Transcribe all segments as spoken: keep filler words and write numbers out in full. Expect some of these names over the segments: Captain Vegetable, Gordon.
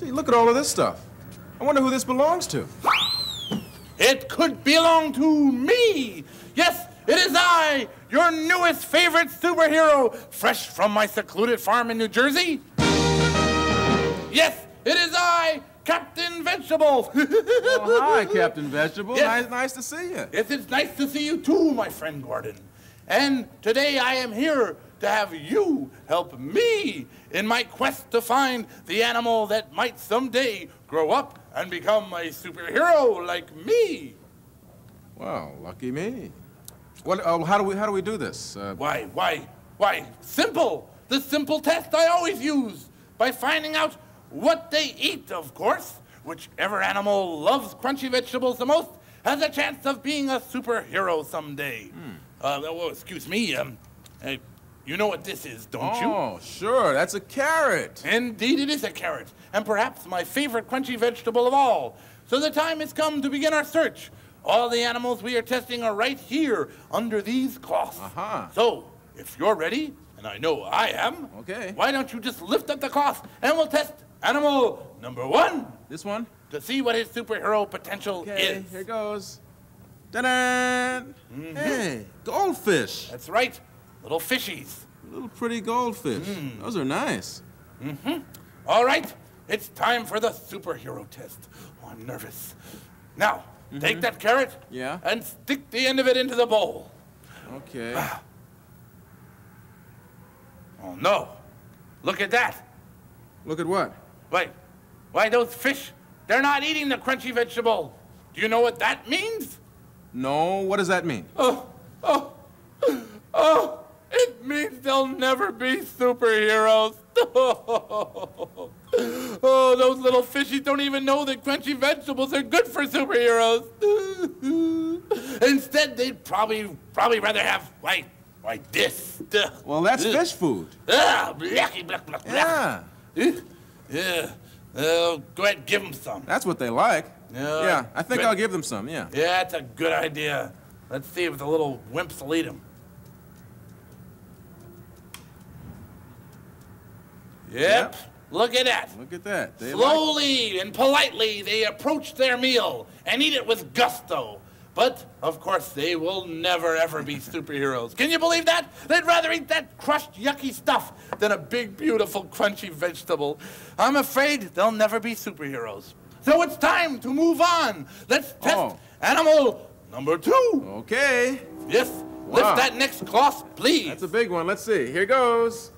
See, look at all of this stuff. I wonder who this belongs to. It could belong to me. Yes, it is I, your newest favorite superhero, fresh from my secluded farm in New Jersey. Yes, it is I, Captain Vegetable. Well, hi, Captain Vegetable. Yes. Nice, nice to see you. Yes, it's nice to see you too, my friend Gordon. And today I am here to have you help me in my quest to find the animal that might someday grow up and become a superhero like me. Well, lucky me. What, uh, how do we, how do we do this? Uh, why, why, why, simple. The simple test I always use, by finding out what they eat, of course. Whichever animal loves crunchy vegetables the most has a chance of being a superhero someday. Mm. Uh, well, excuse me, um, uh, you know what this is, don't oh, you? Oh, sure, that's a carrot. Indeed, it is a carrot, and perhaps my favorite crunchy vegetable of all. So the time has come to begin our search. All the animals we are testing are right here, under these cloths. Uh-huh. So, if you're ready, and I know I am, okay. Why don't you just lift up the cloth, and we'll test animal number one. This one? To see what his superhero potential okay, is. Here goes. Ta-da! Mm-hmm. Hey, goldfish. That's right, little fishies. Little pretty goldfish. Mm. Those are nice. Mm-hmm. All right, it's time for the superhero test. Oh, I'm nervous. Now, mm-hmm. take that carrot yeah. and stick the end of it into the bowl. Okay. Ah. Oh, no. Look at that. Look at what? Why, why those fish, they're not eating the crunchy vegetable. Do you know what that means? No, what does that mean? Oh, oh, oh, it means they'll never be superheroes. Oh, those little fishies don't even know that crunchy vegetables are good for superheroes. Instead, they'd probably, probably rather have, like, like this. Well, that's uh, fish food. Ah, blacky, black, black, black. Yeah. Yeah. Uh, go ahead and give them some. That's what they like. Uh, yeah, I think good. I'll give them some, yeah. Yeah, that's a good idea. Let's see if the little wimps will eat them. Yep, yep. Look at that. Look at that. They Slowly like... and politely, they approach their meal and eat it with gusto. But, of course, they will never, ever be superheroes. Can you believe that? They'd rather eat that crushed, yucky stuff than a big, beautiful, crunchy vegetable. I'm afraid they'll never be superheroes. So it's time to move on. Let's test oh. animal number two. Okay. Yes, wow. Lift that next cloth, please. That's a big one. Let's see. Here goes.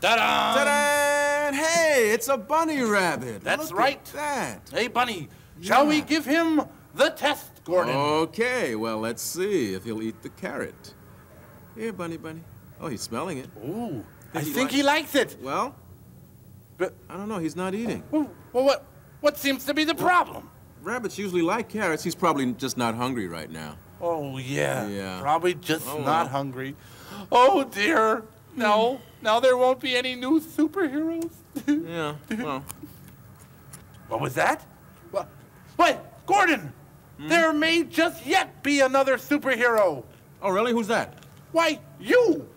Ta-da! Ta-da! Hey, it's a bunny rabbit. That's Look right. At that. Hey, bunny, yeah. shall we give him the test, Gordon? Okay, well, let's see if he'll eat the carrot. Here, bunny, bunny. Oh, he's smelling it. Ooh, I he think likes he likes it. it. Well, but I don't know. He's not eating. Well, what? What seems to be the problem? Rabbits usually like carrots. He's probably just not hungry right now. Oh, yeah. yeah. Probably just oh, not well. hungry. Oh, dear. No. Now there won't be any new superheroes. Yeah, well. What was that? What? What? Gordon! Mm-hmm. There may just yet be another superhero. Oh, really? Who's that? Why, you.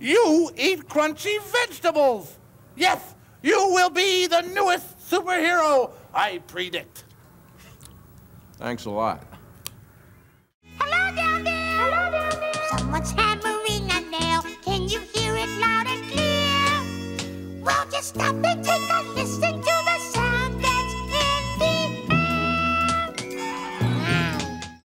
You eat crunchy vegetables. Yes. You will be the newest superhero, I predict. Thanks a lot. Hello down there! Hello down there! Someone's hammering a nail. Can you hear it loud and clear? Well, just stop and take a listen to